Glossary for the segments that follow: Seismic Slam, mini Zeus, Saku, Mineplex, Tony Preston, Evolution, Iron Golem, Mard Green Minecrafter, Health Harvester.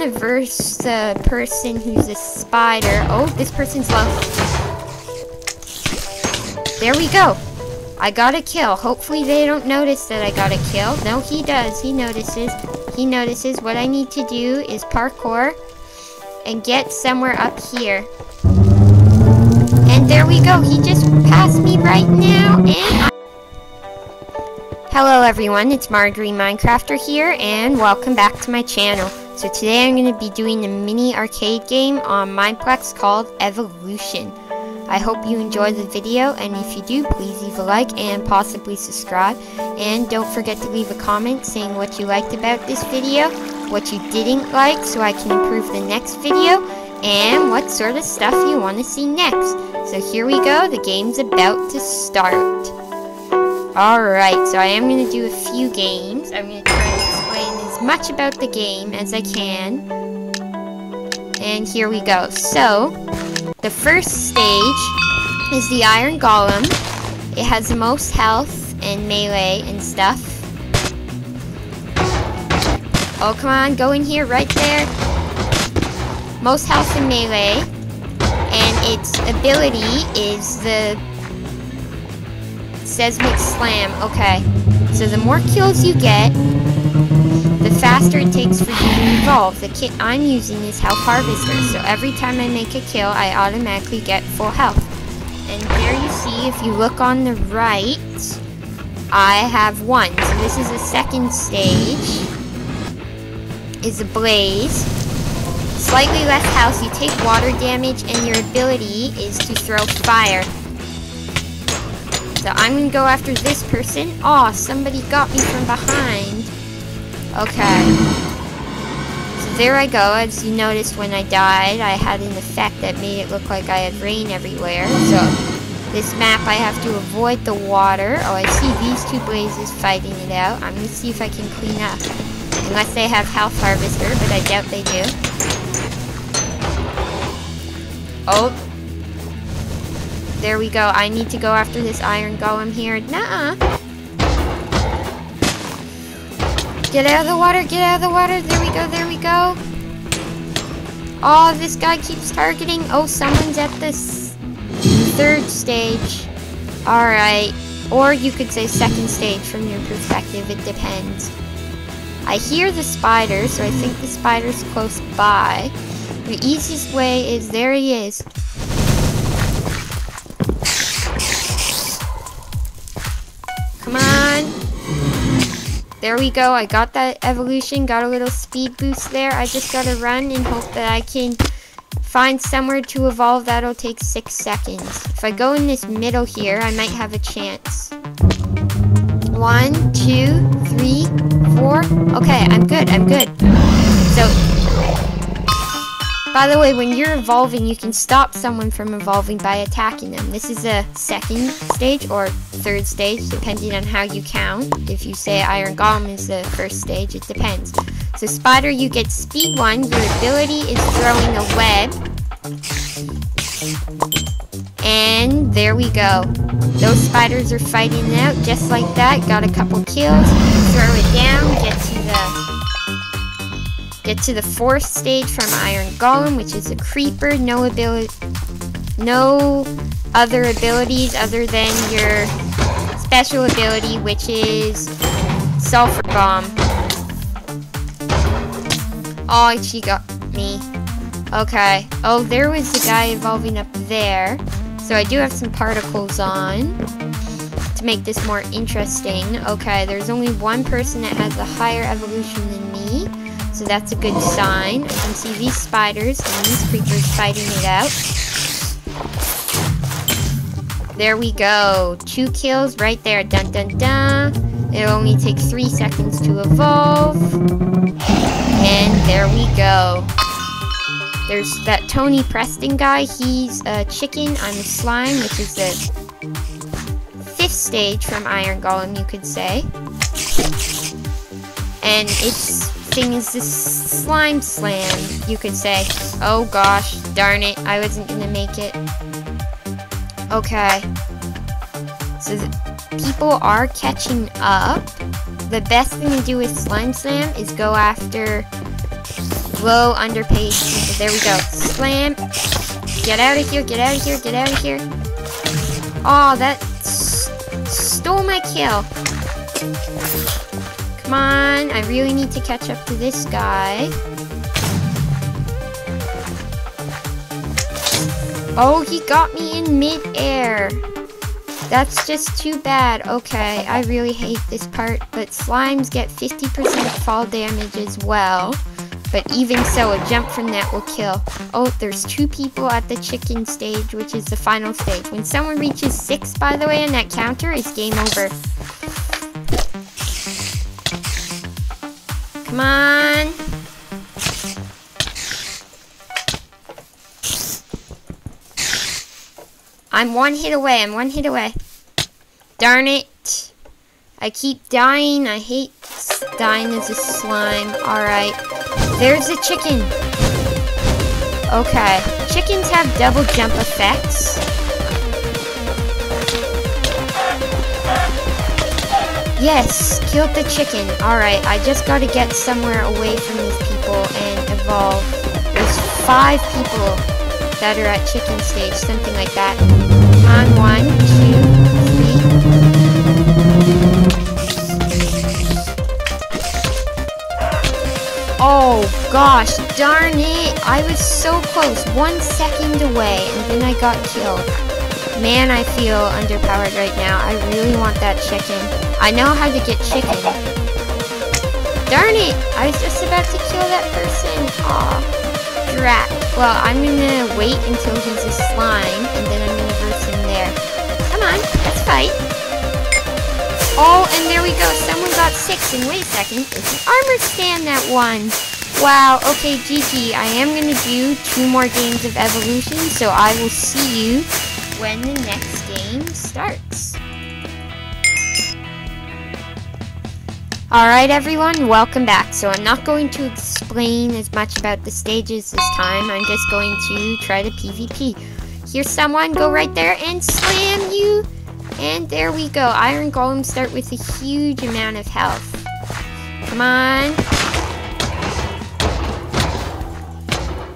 converse the person who's a spider. Oh, this person's low. There we go. I got a kill. Hopefully they don't notice that I got a kill. No, he does. He notices. He notices. What I need to do is parkour and get somewhere up here. And there we go. He just passed me right now. And hello everyone. It's Mard Green Minecrafter here, and welcome back to my channel. So today I'm going to be doing a mini arcade game on Mineplex called Evolution. I hope you enjoyed the video, and if you do, please leave a like and possibly subscribe. And don't forget to leave a comment saying what you liked about this video, what you didn't like so I can improve the next video, and what sort of stuff you want to see next. So here we go, the game's about to start. Alright, so I am going to do a few games. I'm going to try and explain as much about the game as I can. And here we go. So the first stage is the Iron Golem. It has the most health and melee and stuff. Oh, come on, go in here, right there. Most health and melee. And its ability is the Seismic Slam. Okay, so the more kills you get, the faster it takes for you to evolve. The kit I'm using is Health Harvester, so every time I make a kill, I automatically get full health. And there you see, if you look on the right, I have one. So this is the second stage. Is a blaze. Slightly less health, you take water damage, and your ability is to throw fire. So I'm gonna go after this person. Aw, oh, somebody got me from behind. Okay, so there I go. As you noticed, when I died, I had an effect that made it look like I had rain everywhere. So this map, I have to avoid the water. Oh, I see these two blazes fighting it out. I'm going to see if I can clean up. Unless they have Health Harvester, but I doubt they do. Oh, there we go. I need to go after this Iron Golem here. Nuh-uh. Get out of the water, get out of the water. There we go, there we go. Oh, this guy keeps targeting. Oh, someone's at this third stage. Alright. Or you could say second stage from your perspective. It depends. I hear the spider, so I think the spider's close by. The easiest way is, there he is. Come on. There we go, I got that evolution, got a little speed boost there. I just gotta run and hope that I can find somewhere to evolve. That'll take 6 seconds. If I go in this middle here, I might have a chance. 1, 2, 3, 4. Okay, I'm good, I'm good. So, by the way, when you're evolving, you can stop someone from evolving by attacking them. This is a second stage or third stage, depending on how you count. If you say Iron Golem is the first stage, it depends. So spider, you get speed 1. Your ability is throwing a web. And there we go. Those spiders are fighting it out just like that. Got a couple kills. Throw it down. Get to the fourth stage from Iron Golem, which is a creeper. No other abilities other than your special ability, which is Sulfur Bomb. Oh, she got me. Okay. Oh, there was the guy evolving up there. So I do have some particles on to make this more interesting. Okay, there's only one person that has a higher evolution than me. So that's a good sign. I can see these spiders and these creepers fighting it out. There we go. 2 kills right there. Dun dun dun. It'll only take 3 seconds to evolve. And there we go. There's that Tony Preston guy. He's a chicken. I'm a slime, which is the 5th stage from Iron Golem, you could say. And it's thing is this slime slam, you could say. Oh gosh, darn it, I wasn't gonna make it. Okay, so people are catching up. The best thing to do with slime slam is go after low underpaid people. There we go. Slam. Get out of here, get out of here, get out of here. Oh, that stole my kill. Come on, I really need to catch up to this guy. Oh, he got me in mid-air. That's just too bad. Okay, I really hate this part, but slimes get 50% fall damage as well. But even so, a jump from that will kill. Oh, there's two people at the chicken stage, which is the final stage. When someone reaches 6, by the way, in that counter, it's game over. Come on. I'm one hit away, I'm one hit away. Darn it. I keep dying, I hate dying as a slime. Alright, there's a chicken. Okay, chickens have double jump effects. Yes, killed the chicken. Alright, I just gotta get somewhere away from these people and evolve. There's 5 people that are at chicken stage, something like that. On 1, 2, 3. Oh gosh, darn it! I was so close, 1 second away, and then I got killed. Man, I feel underpowered right now. I really want that chicken. I know how to get chicken. Darn it! I was just about to kill that person. Aw. Rat. Well, I'm gonna wait until he's a slime, and then I'm gonna burst him there. Come on, let's fight. Oh, and there we go. Someone got 6, and wait a second, it's an armor stand that won. Wow, okay, GG. I am gonna do 2 more games of Evolution, so I will see you when the next game starts. Alright everyone, welcome back. So I'm not going to explain as much about the stages this time. I'm just going to try to PvP. Here's someone, go right there and slam you! And there we go. Iron Golem start with a huge amount of health. Come on.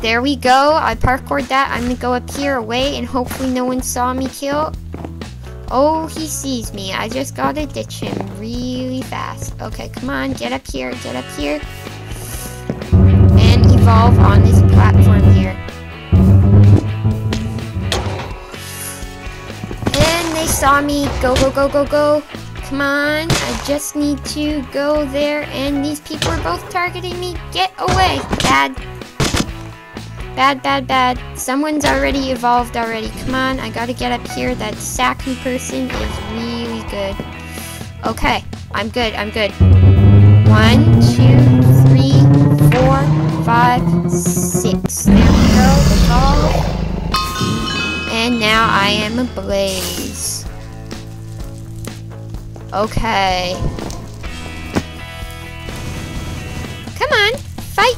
There we go. I parkoured that. I'm going to go up here away and hopefully no one saw me kill. Oh, he sees me. I just gotta ditch him really fast. Okay, come on, get up here, get up here. And evolve on this platform here. And they saw me. Go, go, go, go, go. Come on, I just need to go there. And these people are both targeting me. Get away. Bad. Bad, bad, bad. Someone's already evolved already. Come on, I gotta get up here. That Saku person is really good. Okay, I'm good, I'm good. 1, 2, 3, 4, 5, 6. There we go, evolve. And now I am ablaze. Okay. Come on, fight.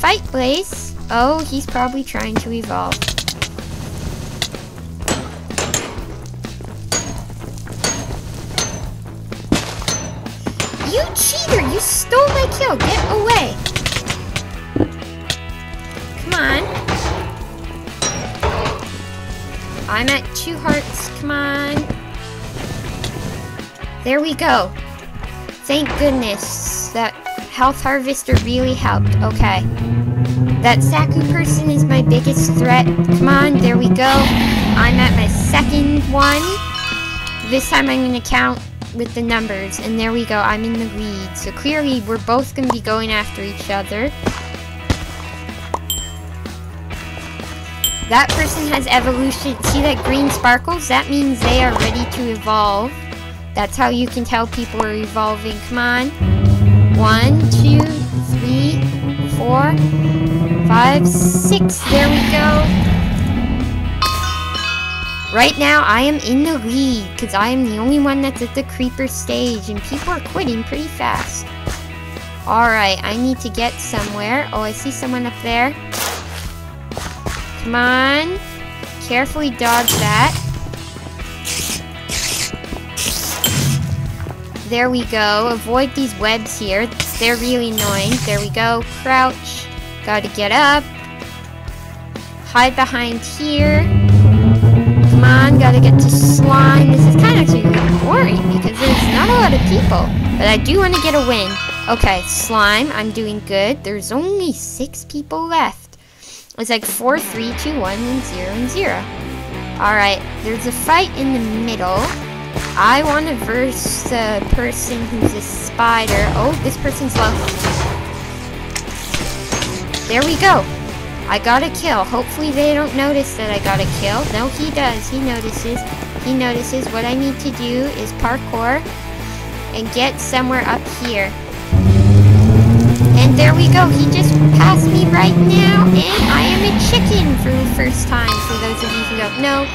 Fight, Blaze. Oh, he's probably trying to evolve. You cheater! You stole my kill! Get away! Come on. I'm at 2 hearts. Come on. There we go. Thank goodness. That Health Harvester really helped. Okay. That Saku person is my biggest threat. Come on, there we go. I'm at my 2nd one. This time I'm going to count with the numbers. And there we go, I'm in the lead. So clearly we're both going to be going after each other. That person has evolution. See that green sparkles? That means they are ready to evolve. That's how you can tell people are evolving. Come on. 1, 2, 3, 4, 5, 6, there we go. Right now I am in the lead because I am the only one that's at the creeper stage and people are quitting pretty fast. Alright, I need to get somewhere. Oh, I see someone up there. Come on. Carefully dodge that. There we go. Avoid these webs here. They're really annoying. There we go. Crouch. Gotta get up. Hide behind here. Come on, gotta get to slime. This is kind of actually boring because there's not a lot of people. But I do want to get a win. Okay, slime, I'm doing good. There's only 6 people left. It's like 4, 3, 2, 1, and 0, and 0. Alright, there's a fight in the middle. I want to verse the person who's a spider. Oh, this person's low. There we go. I got a kill. Hopefully they don't notice that I got a kill. No, he does. He notices. He notices. What I need to do is parkour and get somewhere up here. And there we go. He just passed me right now. And I am a chicken for the first time. For those of you who don't know,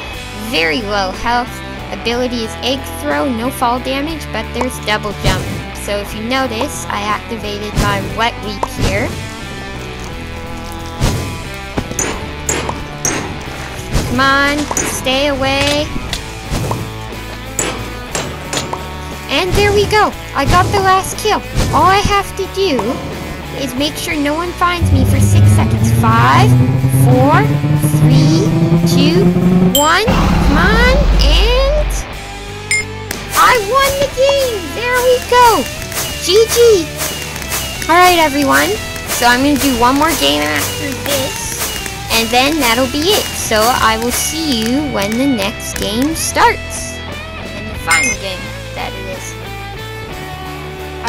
very low health. Ability is egg throw, no fall damage, but there's double jump. So if you notice, I activated my wet leap here. Come on, stay away. And there we go. I got the last kill. All I have to do is make sure no one finds me for 6 seconds. 5, 4, 3, 2, 1. Come on, and... I won the game! There we go! GG! Alright everyone, so I'm going to do one more game after this, and then that'll be it. So I will see you when the next game starts. And the final game, that it is.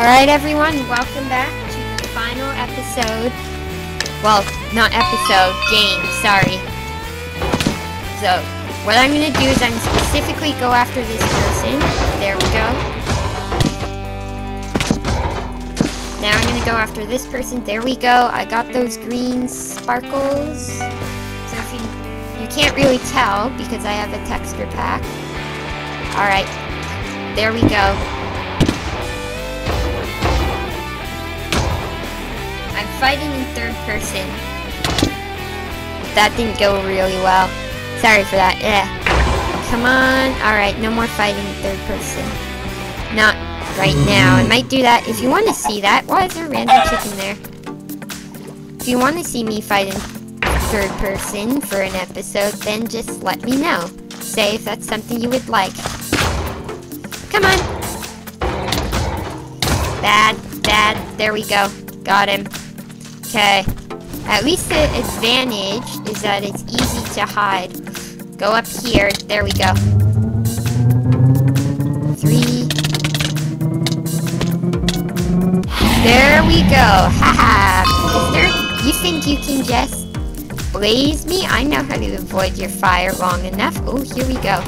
Alright everyone, welcome back to the final episode. Well, not episode, game, sorry. So, what I'm going to do is I'm specifically go after this person. There we go. Now I'm going to go after this person. There we go. I got those green sparkles. So if you can't really tell because I have a texture pack. Alright. There we go. I'm fighting in third person. That didn't go really well. Sorry for that. Yeah. Come on. Alright, no more fighting third person. Not right now. I might do that. If you want to see that... Why is there a random chicken there? If you want to see me fight in third person for an episode, then just let me know. Say if that's something you would like. Come on. Bad, bad. There we go. Got him. Okay. At least the advantage is that it's easy to hide. Go up here. There we go. 3. There we go. Haha. You think you can just blaze me? I know how to avoid your fire long enough. Oh, here we go.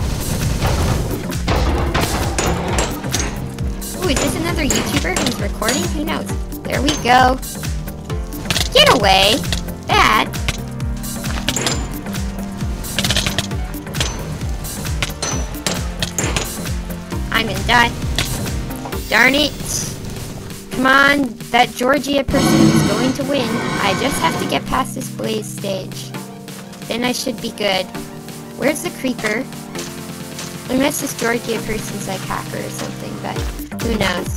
Oh, is this another YouTuber who's recording? Who knows? There we go. Get away. Bad. I'm gonna die. Darn it. Come on, that Georgia person is going to win. I just have to get past this blaze stage. Then I should be good. Where's the creeper? Unless this Georgia person's like hacker or something, but who knows.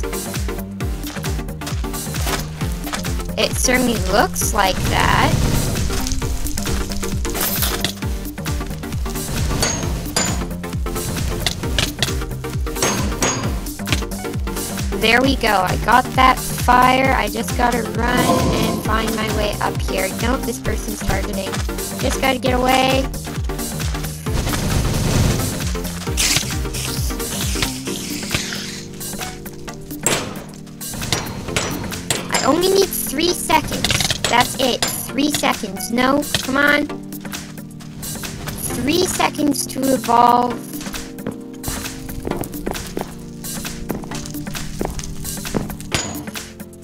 It certainly looks like that. There we go. I got that fire. I just gotta run and find my way up here. Nope, this person's targeting. Just gotta get away. I only need 3 seconds. That's it. 3 seconds. No, come on. 3 seconds to evolve.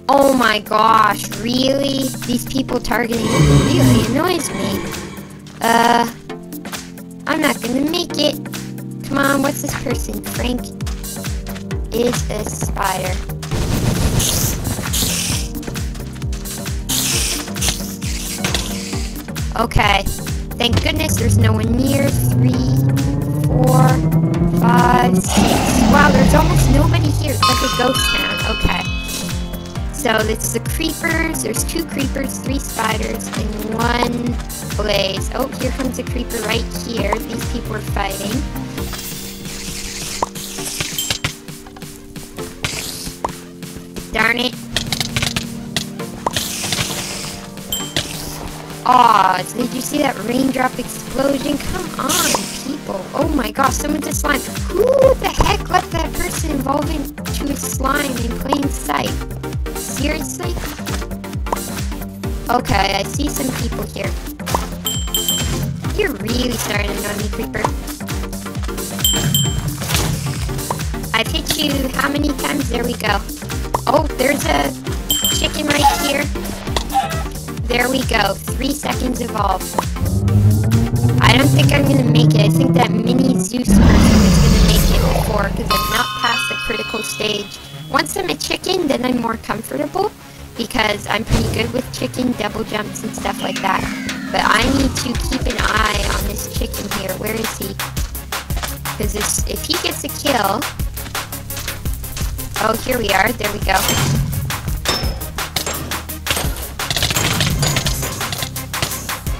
Oh my gosh, really? These people targeting me really annoys me. I'm not gonna make it. Come on, what's this person? Frank is a spider. Okay, thank goodness there's no one near. 3, 4, 5, 6. Wow, there's almost nobody here. It's like a ghost town. Okay. So this is the creepers. There's 2 creepers, 3 spiders in 1 blaze. Oh, here comes a creeper right here. These people are fighting. Darn it. Aw, did you see that raindrop explosion? Come on, people. Oh my gosh, someone just slime. Who the heck left that person involved into a slime in plain sight? Seriously? Okay, I see some people here. You're really starting to annoy me, creeper. I've hit you how many times? There we go. Oh, there's a chicken right here. There we go. 3 seconds evolve. I don't think I'm gonna make it. I think that mini Zeus person is gonna make it before, because I've not passed the critical stage. Once I'm a chicken, then I'm more comfortable, because I'm pretty good with chicken double jumps and stuff like that. But I need to keep an eye on this chicken here. Where is he? Because if he gets a kill... Oh, here we are. There we go.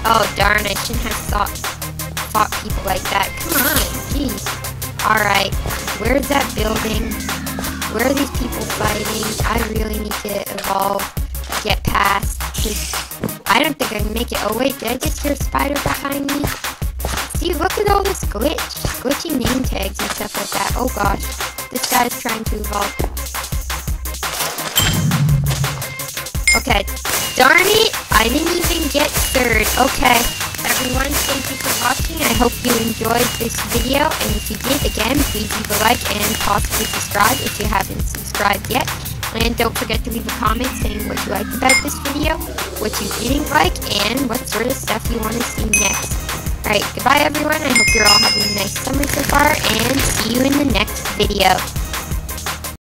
Oh, darn, I shouldn't have fought people like that. Come on, jeez. Alright, where's that building? Where are these people fighting? I really need to evolve, get past, because I don't think I can make it. Oh wait, did I just hear a spider behind me? See, look at all this glitchy name tags and stuff like that. Oh gosh, this guy is trying to evolve. Okay. Darn it! I didn't even get third. Okay, everyone, thank you for watching. I hope you enjoyed this video, and if you did, again, please leave a like and possibly subscribe if you haven't subscribed yet. And don't forget to leave a comment saying what you liked about this video, what you didn't like, and what sort of stuff you want to see next. Alright, goodbye everyone. I hope you're all having a nice summer so far, and see you in the next video.